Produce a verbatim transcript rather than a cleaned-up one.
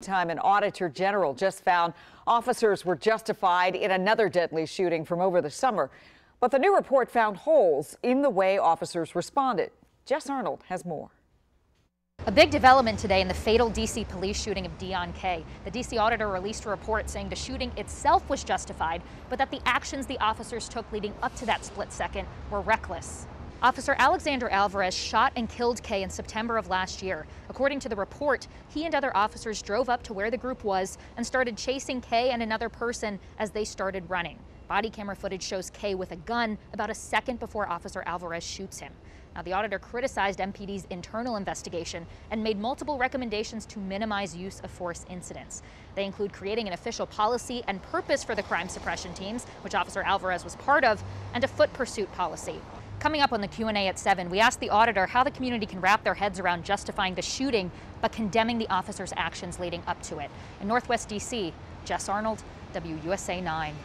Time, an auditor general just found officers were justified in another deadly shooting from over the summer. But the new report found holes in the way officers responded. Jess Arnold has more. A big development today in the fatal D C police shooting of Deon Kay. The D C Auditor released a report saying the shooting itself was justified, but that the actions the officers took leading up to that split second were reckless. Officer Alexander Alvarez shot and killed Kay in September of last year. According to the report, he and other officers drove up to where the group was and started chasing Kay and another person as they started running. Body camera footage shows Kay with a gun about a second before Officer Alvarez shoots him. Now, the auditor criticized M P D's internal investigation and made multiple recommendations to minimize use of force incidents. They include creating an official policy and purpose for the crime suppression teams, which Officer Alvarez was part of, and a foot pursuit policy. Coming up on the Q and A at seven, we asked the auditor how the community can wrap their heads around justifying the shooting but condemning the officers' actions leading up to it. In Northwest D C, Jess Arnold, W U S A nine.